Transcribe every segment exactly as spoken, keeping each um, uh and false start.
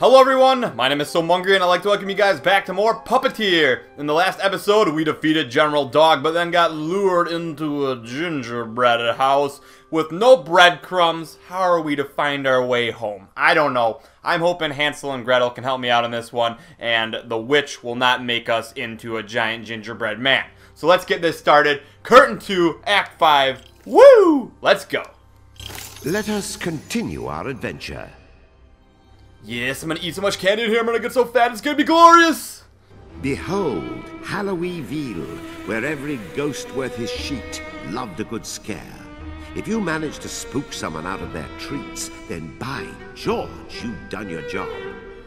Hello everyone, my name is Sooo Mungry and I'd like to welcome you guys back to more Puppeteer. In the last episode, we defeated General Dog, but then got lured into a gingerbread house with no breadcrumbs. How are we to find our way home? I don't know. I'm hoping Hansel and Gretel can help me out on this one, and the witch will not make us into a giant gingerbread man. So let's get this started. Curtain two, Act five. Woo! Let's go. Let us continue our adventure. Yes, I'm gonna eat so much candy in here, I'm gonna get so fat, it's gonna be glorious! Behold, Halloweenville, where every ghost worth his sheet loved a good scare. If you manage to spook someone out of their treats, then by George, you've done your job.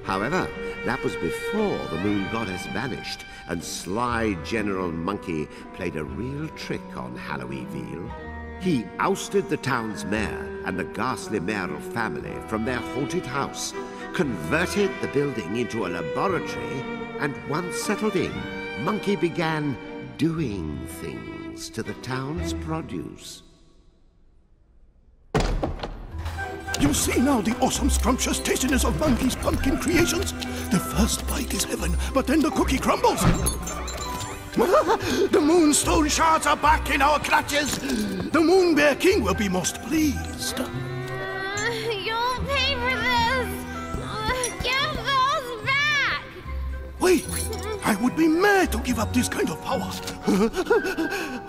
However, that was before the moon goddess vanished, and sly General Monkey played a real trick on Halloweenville. He ousted the town's mayor and the ghastly mayoral family from their haunted house, converted the building into a laboratory, and once settled in, Monkey began doing things to the town's produce. You see now the awesome scrumptious tastiness of Monkey's pumpkin creations? The first bite is heaven, but then the cookie crumbles. The moonstone shards are back in our clutches. The Moon Bear King will be most pleased. Uh, you'll pay for this. Uh, give those back. Wait, I would be mad to give up this kind of power.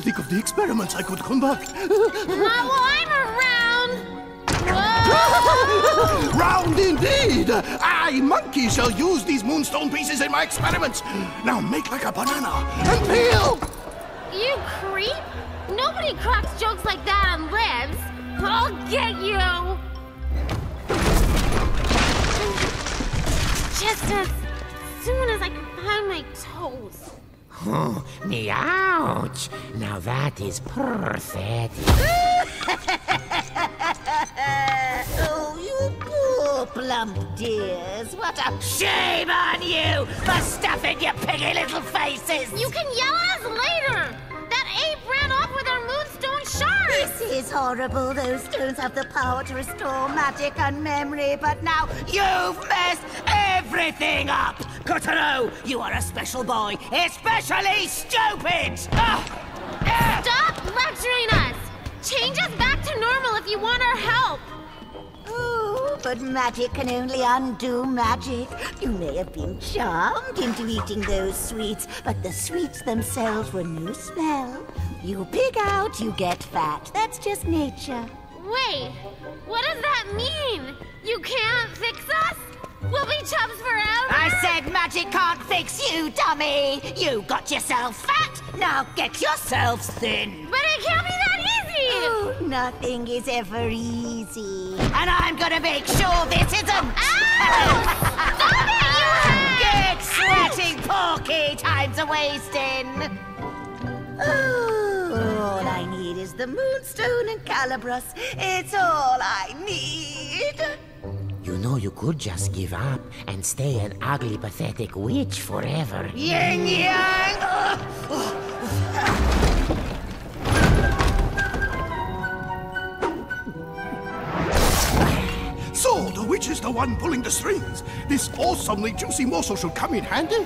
Think of the experiments I could conduct. Not while I'm around. Round indeed. I, Monkey, shall use these moonstone pieces in my experiments. Now make like a banana and peel. You creep. Nobody cracks jokes like that on lips. I'll get you. Just as soon as I can find my toes. Oh, meouch. Now that is perfect. Oh, you poor plump dears. What a shame on you for stuffing your piggy little faces. You can yell at us later. This is horrible. Those stones have the power to restore magic and memory, but now you've messed everything up! Kutaro, you are a special boy, especially stupid! Stop lecturing us! Change us back to normal if you want our help! Ooh, but magic can only undo magic. You may have been charmed into eating those sweets, but the sweets themselves were no smell. You pig out, you get fat. That's just nature. Wait, what does that mean? You can't fix us? We'll be chums forever? I said magic can't fix you, dummy! You got yourself fat, now get yourself thin. But it can't be that easy! Oh, nothing is ever easy. And I'm gonna make sure this isn't... Ow! Stop it, you head! Get sweating, Porky! Time's a-wasting! Oh. All I need is the moonstone and Calibrus. It's all I need. You know you could just give up and stay an ugly, pathetic witch forever. Ying Yang! So, the witch is the one pulling the strings. This awesomely juicy morsel should come in handy.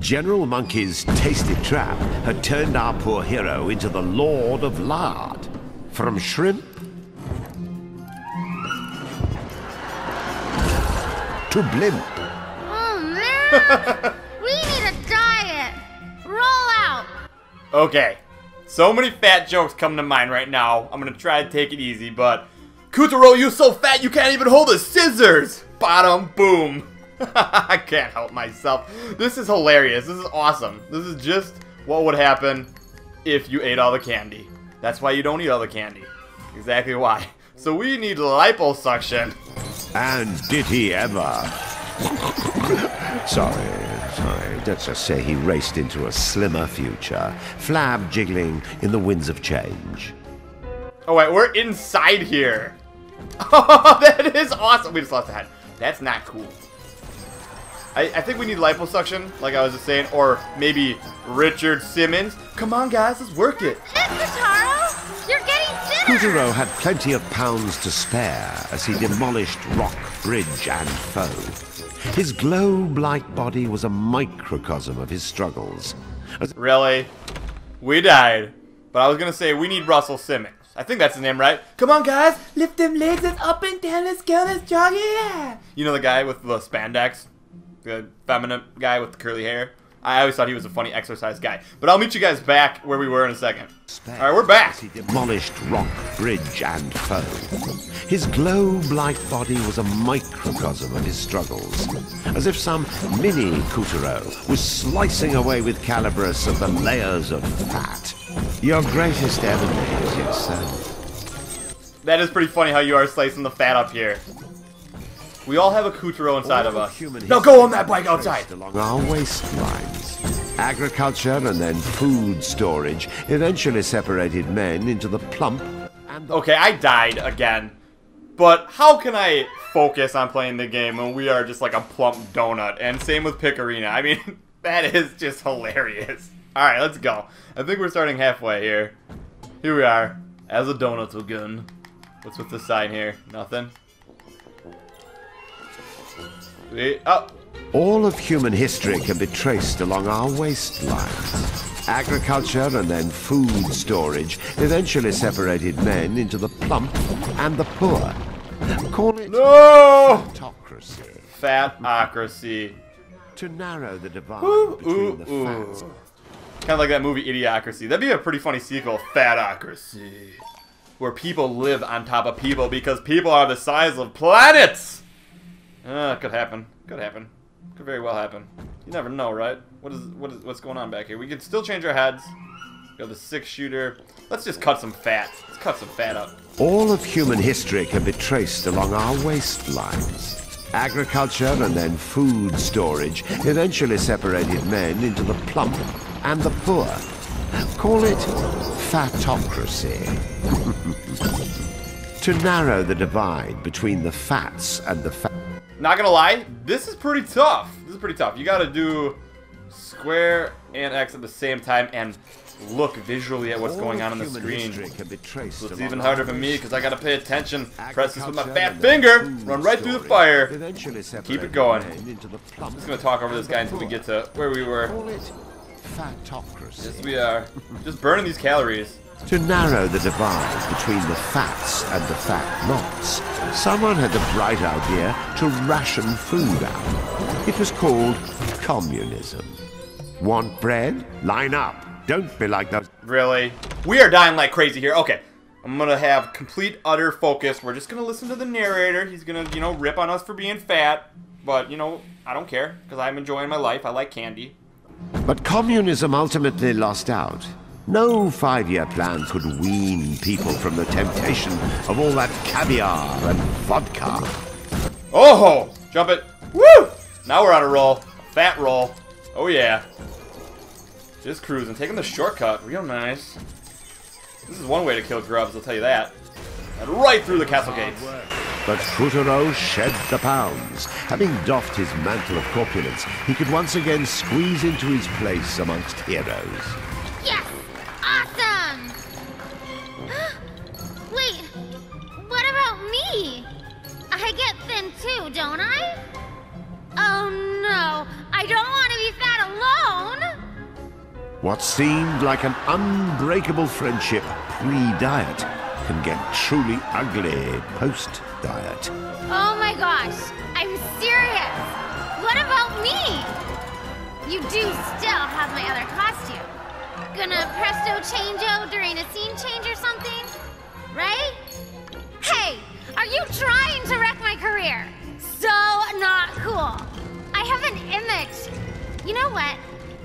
General Monkey's tasty trap had turned our poor hero into the Lord of Lard. From shrimp to blimp. Oh man! We need a diet! Roll out! Okay, so many fat jokes come to mind right now. I'm gonna try to take it easy, but... Kutaro, you're so fat you can't even hold the scissors! Bottom boom! I can't help myself. This is hilarious. This is awesome. This is just what would happen if you ate all the candy. That's why you don't eat all the candy. Exactly why. So we need liposuction. And did he ever? sorry, sorry. Let's just say he raced into a slimmer future, flab jiggling in the winds of change. Oh wait, we're inside here. Oh, that is awesome. We just lost a head. That's not cool. I, I think we need liposuction, like I was just saying, or maybe Richard Simmons. Come on, guys, let's work it. Kutaro, you're getting thinner. Kutaro had plenty of pounds to spare as he demolished rock, bridge, and foe. His globe-like body was a microcosm of his struggles. As really? We died. But I was gonna say we need Russell Simmons. I think that's his name, right? Come on, guys, lift them legs and up and down. Let's go, let's jog it. You know the guy with the spandex, the feminine guy with the curly hair. I always thought he was a funny exercise guy. But I'll meet you guys back where we were in a second. All right, we're back. He demolished rock, bridge, and foe. His globe-like body was a microcosm of his struggles, as if some mini Kutaro was slicing away with Calibrus of the layers of fat. Your greatest enemy is yourself. That is pretty funny how you are slicing the fat up here. We all have a Kutaro inside all of us. Now go on that bike outside! Along our waistlines. Agriculture and then food storage eventually separated men into the plump and the... Okay, I died again. But how can I focus on playing the game when we are just like a plump donut? And same with Pikarina. I mean, that is just hilarious. Alright, let's go. I think we're starting halfway here. Here we are. As a donut's a gun. What's with the sign here? Nothing. See? Oh. All of human history can be traced along our waistlines. Agriculture and then food storage eventually separated men into the plump and the poor. Call it no! Fatocracy. Fatocracy. To narrow the divide ooh, between ooh, the ooh. fats. Kind of like that movie Idiocracy. That'd be a pretty funny sequel, Fatocracy. Where people live on top of people because people are the size of planets! Uh, could happen. Could happen. Could very well happen. You never know, right? What is, what is what's going on back here? We can still change our heads. We have the six shooter. Let's just cut some fat. Let's cut some fat up. All of human history can be traced along our waistlines. Agriculture and then food storage eventually separated men into the plump and the poor. Call it fatocracy. To narrow the divide between the fats and the fat. Not gonna lie, this is pretty tough. This is pretty tough. You gotta do square and X at the same time and look visually at what's All going on on the screen. So it's even harder for me because I gotta pay attention. Press this with my fat finger, run right through the fire, keep it going. I'm just gonna talk over this guy until we get to where we were. Yes, we are. Just burning these calories. To narrow the divide between the fats and the fat-nots, someone had the bright idea to ration food out. It was called communism. Want bread? Line up. Don't be like those... Really? We are dying like crazy here. Okay. I'm gonna have complete, utter focus. We're just gonna listen to the narrator. He's gonna, you know, rip on us for being fat. But, you know, I don't care, because I'm enjoying my life. I like candy. But communism ultimately lost out. No five-year plan could wean people from the temptation of all that caviar and vodka. Oh! Jump it. Woo! Now we're on a roll. A fat roll. Oh, yeah. Just cruising. Taking the shortcut. Real nice. This is one way to kill grubs, I'll tell you that. And right through the castle gates. But Kutaro shed the pounds. Having doffed his mantle of corpulence, he could once again squeeze into his place amongst heroes. Yes! Awesome! Wait, what about me? I get thin too, don't I? Oh no, I don't want to be fat alone! What seemed like an unbreakable friendship pre-diet can get truly ugly post-diet. Oh my gosh, I'm serious! What about me? You do still have my other costume. Gonna presto changeo during a scene change or something, right? Hey, are you trying to wreck my career? So not cool. I have an image. You know what?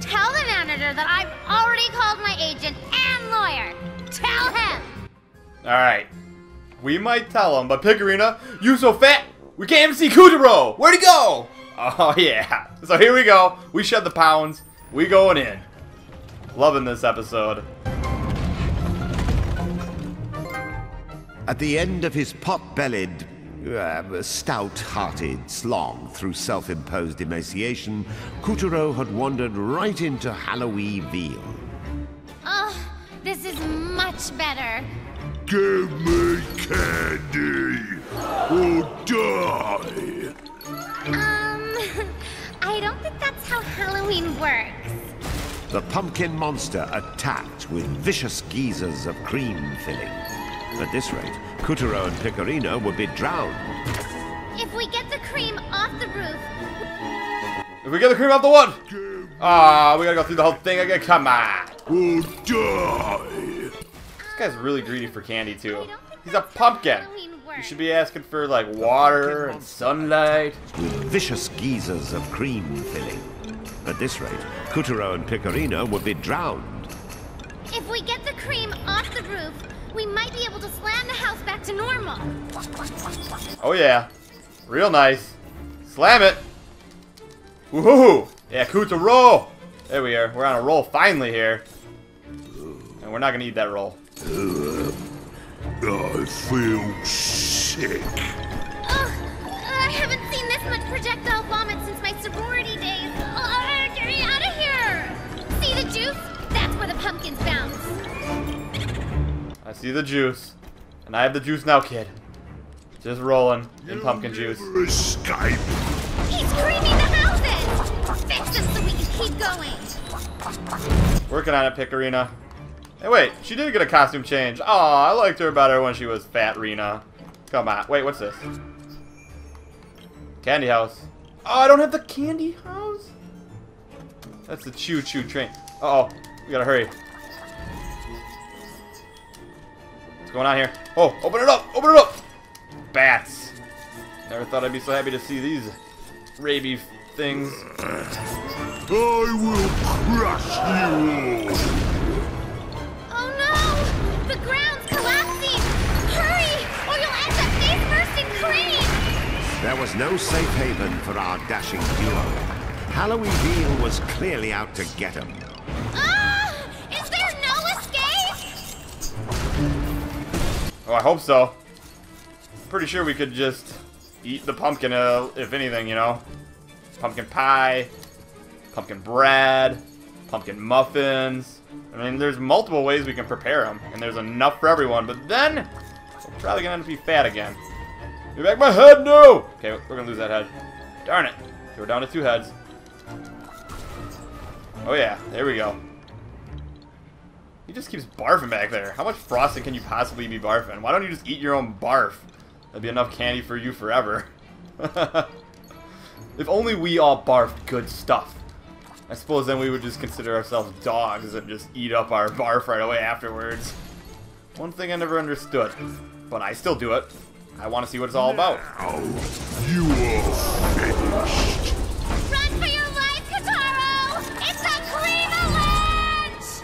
Tell the manager that I've already called my agent and lawyer. Tell him. All right, we might tell him, but Picarina, you so fat, we can't even see Kutaro. Where'd he go? Oh yeah. So here we go. We shed the pounds. We going in. Loving this episode. At the end of his pot-bellied uh, stout-hearted slog through self-imposed emaciation, Kutaro had wandered right into Halloweenville. Oh, this is much better. Give me candy, or die. Um, I don't think that's how Halloween works. The pumpkin monster attacked with vicious geysers of cream filling. At this rate, Kutaro and Picorino would be drowned. If we get the cream off the roof... If we get the cream off the what? Ah, we gotta go through the whole thing again? Come on! We'll die! This guy's really greedy for candy, too. He's a pumpkin! You should be asking for, like, water and sunlight. With vicious geysers of cream filling. At this rate, Kutaro and Picorino would be drowned. If we get the cream off the roof, we might be able to slam the house back to normal. Oh, yeah. Real nice. Slam it! Woohoo! Yeah, Kutaro! There we are. We're on a roll finally here. And we're not gonna eat that roll. Uh, I feel sick. Ugh, I haven't seen this much projectile vomit since my sorority days. Oh, get me out of here! See the juice? That's where the pumpkins bounce. I see the juice, and I have the juice now, kid. Just rolling in pumpkin juice. Escape. He's creaming the houses. Fix them so we can keep going. Working on it, Picorino. Hey, wait, she did get a costume change. Aw, I liked her better when she was Fat Rena. Come on. Wait, what's this? Candy house. Oh, I don't have the candy house? That's the choo-choo train. Uh-oh. We gotta hurry. What's going on here? Oh, open it up! Open it up! Bats. Never thought I'd be so happy to see these rabies things. I will crush you! There was no safe haven for our dashing duo. Halloweenville was clearly out to get him. Ah! Is there no escape? Oh, I hope so. Pretty sure we could just eat the pumpkin, uh, if anything, you know. Pumpkin pie, pumpkin bread, pumpkin muffins. I mean, there's multiple ways we can prepare them, and there's enough for everyone. But then, we're probably gonna end up being fat again. Give back my head, no! Okay, we're gonna lose that head. Darn it. Okay, we're down to two heads. Oh yeah, there we go. He just keeps barfing back there. How much frosting can you possibly be barfing? Why don't you just eat your own barf? That'd be enough candy for you forever. If only we all barfed good stuff. I suppose then we would just consider ourselves dogs and just eat up our barf right away afterwards. One thing I never understood, but I still do it. I want to see what it's all about. Now you are finished. Run for your life, Kutaro! It's a cream-a-lanch!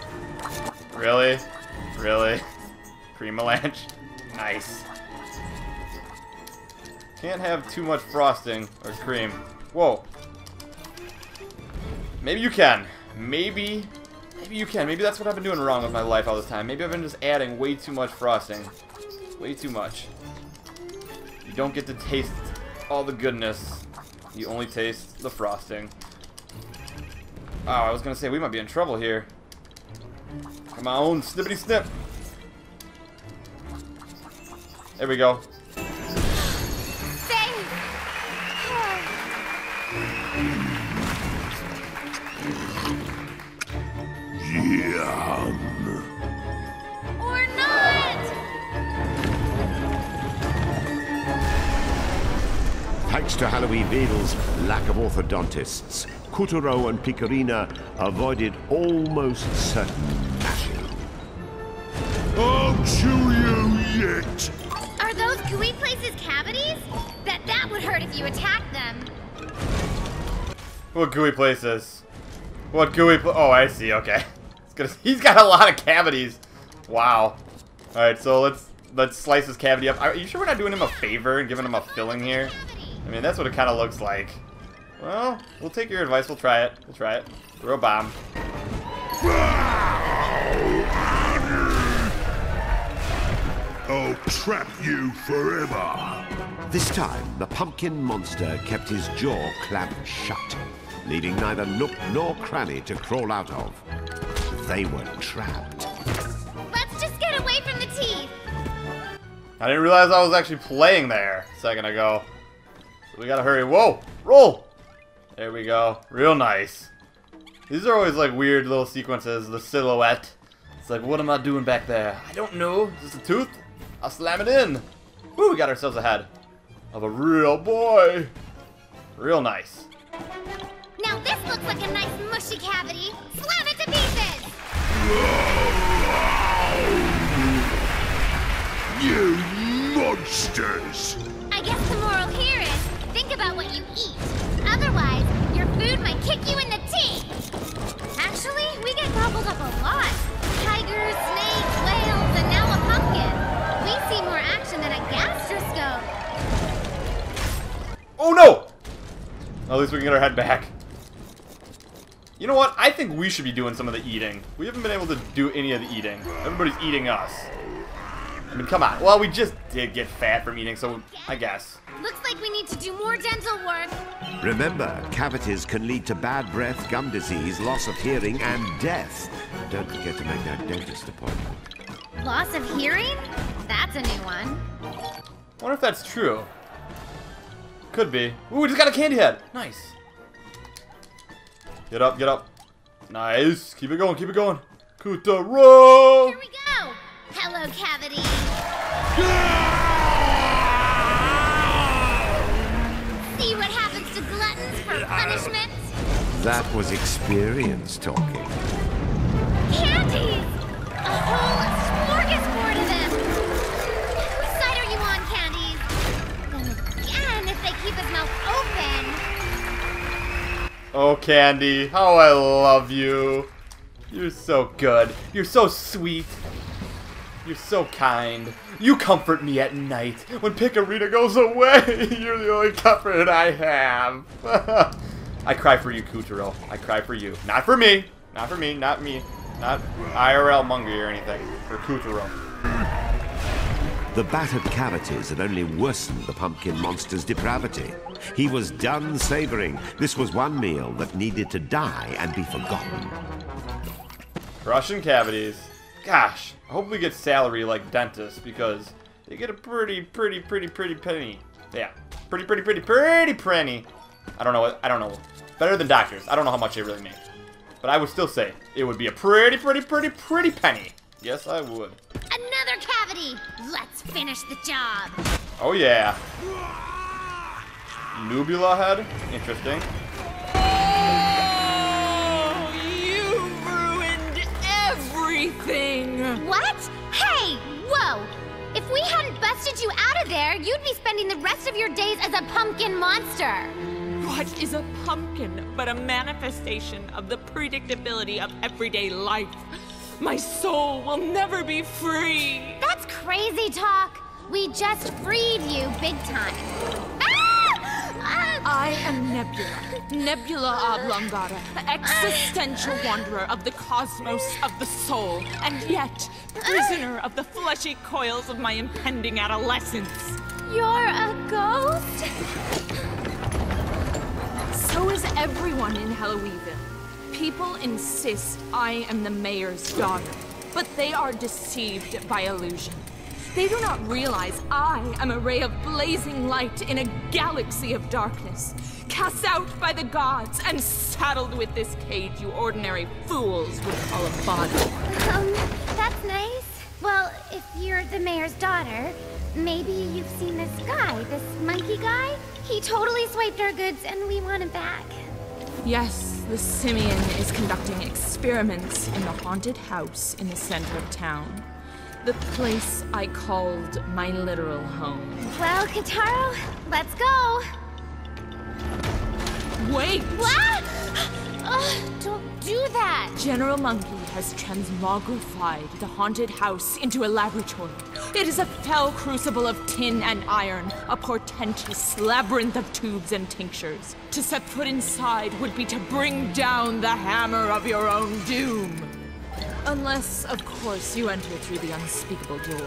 Really? Really? Cream-a-lanch? Nice. Can't have too much frosting or cream. Whoa. Maybe you can. Maybe. Maybe you can. Maybe that's what I've been doing wrong with my life all this time. Maybe I've been just adding way too much frosting. Way too much. You don't get to taste all the goodness. You only taste the frosting. Oh, I was gonna say we might be in trouble here. Come on, snippity snip. There we go. Yeah. Thanks to Halloweenville's lack of orthodontists, Kutaro and Pikarina avoided almost certain mashing. I'll chew you yet! Are those gooey places cavities? That that would hurt if you attacked them. What gooey places? What gooey pl- Oh, I see, okay. Gonna, he's got a lot of cavities. Wow. Alright, so let's, let's slice his cavity up. Are you sure we're not doing him a favor and giving him a filling here? I mean, that's what it kind of looks like. Well, we'll take your advice. We'll try it. We'll try it. Throw a bomb. I'll trap you forever. This time, the pumpkin monster kept his jaw clamped shut, leaving neither nook nor cranny to crawl out of. They were trapped. Let's just get away from the teeth. I didn't realize I was actually playing there a second ago. So we gotta hurry. Whoa! Roll! There we go. Real nice. These are always like weird little sequences. The silhouette. It's like, what am I doing back there? I don't know. Is this a tooth? I'll slam it in. Woo, we got ourselves a head of a real boy. Real nice. Now this looks like a nice mushy cavity. Slam it to pieces! You monsters! I guess the moral here is, think about what you eat. Otherwise, your food might kick you in the teeth. Actually, we get gobbled up a lot. Tigers, snakes, whales, and now a pumpkin. We see more action than a gastroscope. Oh no! At least we can get our head back. You know what? I think we should be doing some of the eating. We haven't been able to do any of the eating. Everybody's eating us. I mean, come on. Well, we just did get fat from eating, so I guess. Looks like we need to do more dental work. Remember, cavities can lead to bad breath, gum disease, loss of hearing, and death. Don't forget to make that dentist appointment. Loss of hearing? That's a new one. I wonder if that's true. Could be. Ooh, we just got a candy head. Nice. Get up, get up. Nice. Keep it going, keep it going. Kutaro! Here we go. Hello, cavity. See what happens to gluttons for punishment? That was experience talking. Candies! A whole smorgasbord of them! Whose side are you on, Candies? Then again, if they keep his mouth open... Oh, Candy, how I love you. You're so good. You're so sweet. You're so kind. You comfort me at night. When Picorino goes away, you're the only comfort I have. I cry for you, Kutaro. I cry for you. Not for me. Not for me. Not me. Not I R L Mungry or anything. For Kutaro. The battered cavities had only worsened the pumpkin monster's depravity. He was done savoring. This was one meal that needed to die and be forgotten. Crushing cavities. Gosh, I hope we get salary like dentists, because they get a pretty, pretty, pretty, pretty penny. Yeah, pretty, pretty, pretty, pretty penny. I don't know what, I don't know. Better than doctors. I don't know how much they really make. But I would still say it would be a pretty, pretty, pretty, pretty penny. Yes, I would. Another cavity. Let's finish the job. Oh, yeah. Nebula head. Interesting. What? Hey, whoa! If we hadn't busted you out of there, you'd be spending the rest of your days as a pumpkin monster. What is a pumpkin but a manifestation of the predictability of everyday life? My soul will never be free. That's crazy talk. We just freed you big time. Ah! Uh, I am Nebula. Nebula Oblongata, existential wanderer of the cosmos of the soul, and yet prisoner of the fleshy coils of my impending adolescence. You're a ghost? So is everyone in Halloweenville. People insist I am the mayor's daughter, but they are deceived by illusion. They do not realize I am a ray of blazing light in a galaxy of darkness, cast out by the gods and saddled with this cage you ordinary fools would call a body. Um, that's nice. Well, if you're the mayor's daughter, maybe you've seen this guy, this monkey guy? He totally swiped our goods and we want him back. Yes, the simian is conducting experiments in the haunted house in the center of town. The place I called my literal home. Well, Kutaro, let's go. Wait! What? Ugh, don't do that! General Monkey has transmogrified the haunted house into a laboratory. It is a fell crucible of tin and iron, a portentous labyrinth of tubes and tinctures. To set foot inside would be to bring down the hammer of your own doom. Unless, of course, you enter through the unspeakable door.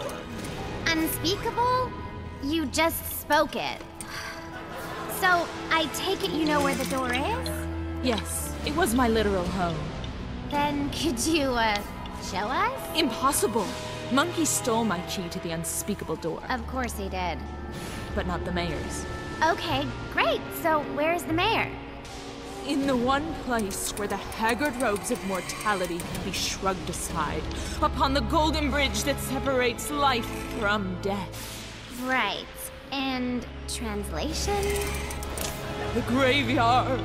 Unspeakable? You just spoke it. So, I take it you know where the door is? Yes, it was my literal home. Then could you, uh, show us? Impossible! Monkey stole my key to the unspeakable door. Of course he did. But not the mayor's. Okay, great. So where's the mayor? In the one place where the haggard robes of mortality can be shrugged aside, upon the golden bridge that separates life from death. Right. And translation? The graveyard.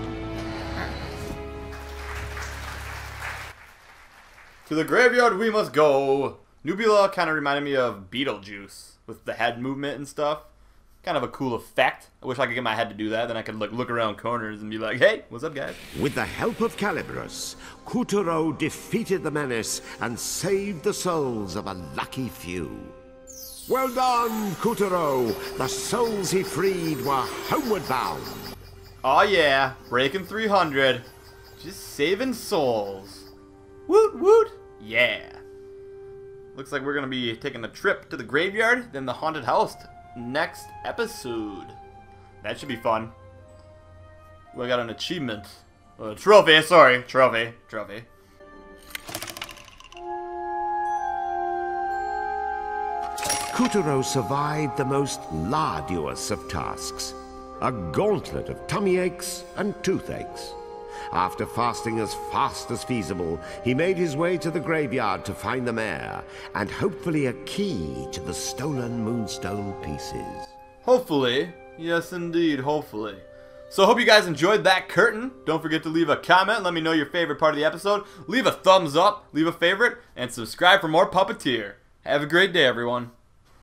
To the graveyard we must go. Nebula kind of reminded me of Beetlejuice with the head movement and stuff. Kind of a cool effect. I wish I could get my head to do that. Then I could look, look around corners and be like, hey, what's up, guys? With the help of Calibrus, Kutaro defeated the menace and saved the souls of a lucky few. Well done, Kutaro. The souls he freed were homeward bound. Oh yeah, breaking three hundred. Just saving souls. Woot woot. Yeah. Looks like we're going to be taking a trip to the graveyard, then the haunted house next episode. That should be fun. We got an achievement. Uh, trophy, sorry. Trophy. Trophy. Kutaro survived the most arduous of tasks. A gauntlet of tummy aches and toothaches. After fasting as fast as feasible, he made his way to the graveyard to find the mare, and hopefully a key to the stolen moonstone pieces. Hopefully. Yes, indeed, hopefully. So, hope you guys enjoyed that curtain. Don't forget to leave a comment. Let me know your favorite part of the episode. Leave a thumbs up, leave a favorite, and subscribe for more Puppeteer. Have a great day, everyone.